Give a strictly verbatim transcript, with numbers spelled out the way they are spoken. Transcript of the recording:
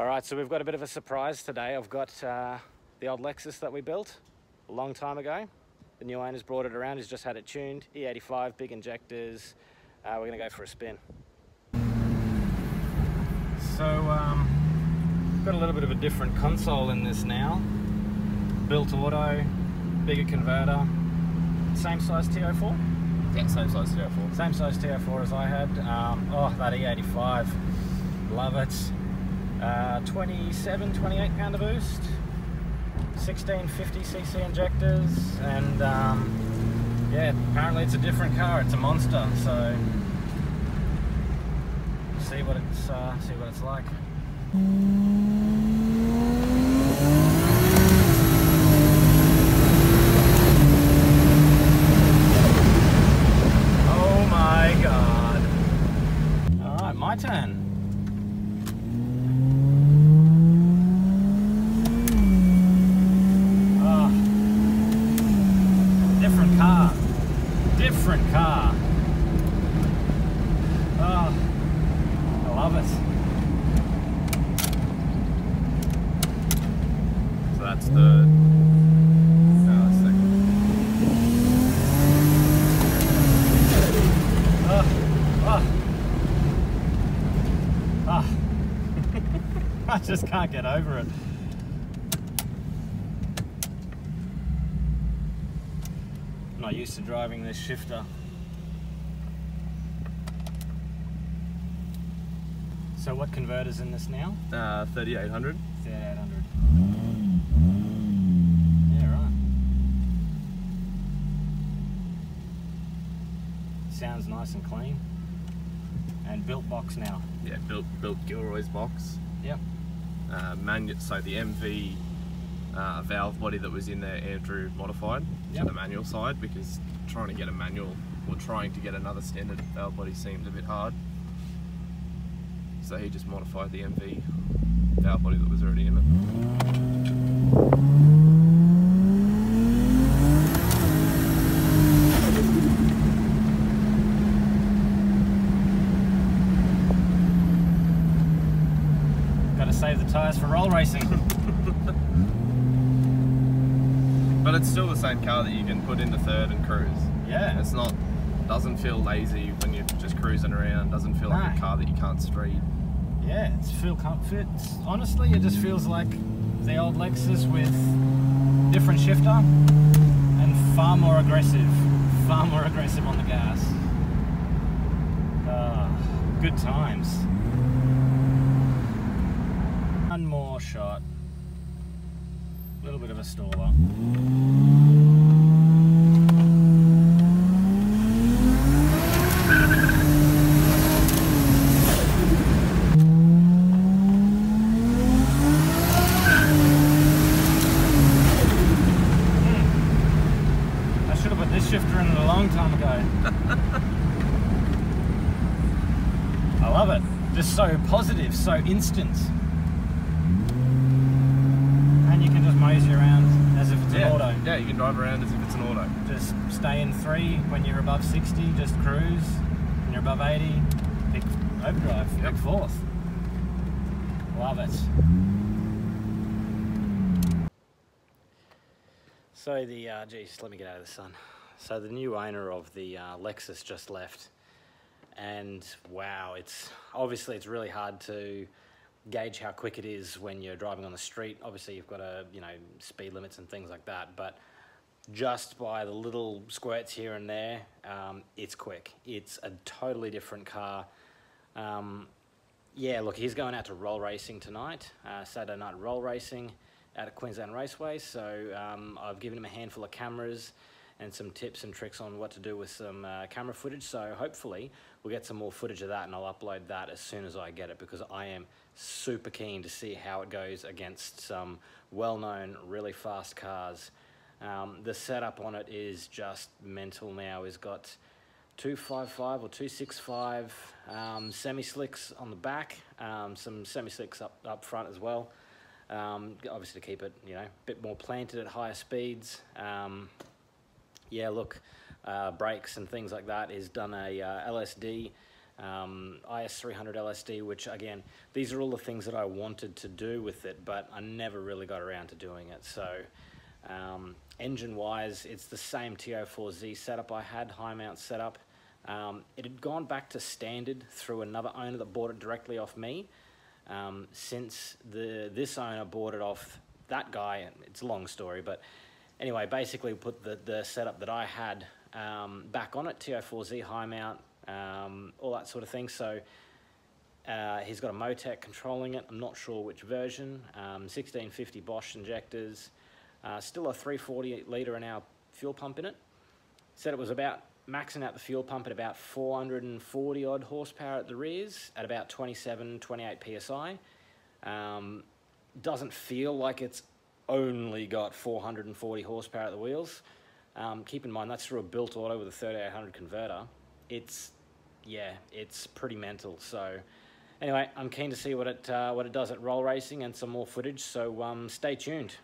All right, so we've got a bit of a surprise today. I've got uh, the old Lexus that we built a long time ago. The new owner's brought it around. He's just had it tuned. E eighty-five, big injectors. Uh, we're going to go for a spin. So, um, got a little bit of a different console in this now. Built auto, bigger converter. Same size T O four? Yeah, same size T O four. Same size T O four as I had. Um, oh, that E eighty-five. Love it. Uh, twenty-seven, twenty-eight pounder boost, sixteen fifty c c injectors, and um, yeah, apparently it's a different car. It's a monster, so see what it's uh, see what it's like. Oh my god! All right, my turn. Different car. Oh, I love it. So that's the. No, that's the. Oh, oh. Oh. I just can't get over it. I'm not used to driving this shifter. So what converter's in this now? Uh, thirty-eight hundred. thirty-eight hundred. Yeah, right. Sounds nice and clean. And built box now. Yeah, built built Gilroy's box. Yep. Uh, manu so the M V Uh, valve body that was in there, Andrew modified yep. to the manual side, because trying to get a manual or trying to get another standard valve body seemed a bit hard. So he just modified the M V valve body that was already in it. Gotta save the tyres for roll racing. But it's still the same car that you can put into third and cruise. Yeah. It's not, doesn't feel lazy when you're just cruising around. Doesn't feel no. like a car that you can't street. Yeah, it's feel comfort. It's, honestly, it just feels like the old Lexus with different shifter and far more aggressive. Far more aggressive on the gas. Uh, good times. One more shot. A little bit of a stall up. I should have put this shifter in a long time ago. I love it. Just so positive, so instant. Mosey around as if it's yeah. an auto. Yeah, you can drive around as if it's an auto. Just stay in three when you're above sixty, just cruise. When you're above eighty, pick overdrive, yep. pick fourth. Love it. So the, uh, geez, let me get out of the sun. So the new owner of the uh, Lexus just left, and wow, it's obviously it's really hard to gauge how quick it is when you're driving on the street. Obviously you've got a you know speed limits and things like that, but just by the little squirts here and there, um, it's quick. It's a totally different car. Um, yeah, look, he's going out to roll racing tonight, uh, Saturday night roll racing out at Queensland Raceway, so um, I've given him a handful of cameras and some tips and tricks on what to do with some uh, camera footage. So hopefully we'll get some more footage of that, and I'll upload that as soon as I get it, because I am super keen to see how it goes against some well-known, really fast cars. Um, the setup on it is just mental now. It's got two fifty-five or two sixty-five um, semi-slicks on the back, um, some semi-slicks up, up front as well. Um, obviously to keep it, you know, a bit more planted at higher speeds. Um, Yeah, look, uh, brakes and things like that is done a uh, L S D um, I S three hundred L S D, which again, these are all the things that I wanted to do with it, but I never really got around to doing it. So um, engine wise, it's the same T O four Z setup I had, high mount setup. Um, it had gone back to standard through another owner that bought it directly off me. Um, since the this owner bought it off that guy, it's a long story, but anyway, basically put the, the setup that I had um, back on it, T O four Z, high mount, um, all that sort of thing. So uh, he's got a Motec controlling it, I'm not sure which version, um, sixteen fifty Bosch injectors, uh, still a three forty litre an hour fuel pump in it. Said it was about maxing out the fuel pump at about four hundred forty odd horsepower at the rears at about twenty-seven, twenty-eight P S I. Um, doesn't feel like it's only got four hundred forty horsepower at the wheels. Um, keep in mind, that's through a built auto with a thirty-eight hundred converter. It's, yeah, it's pretty mental. So anyway, I'm keen to see what it, uh, what it does at roll racing and some more footage. So um, stay tuned.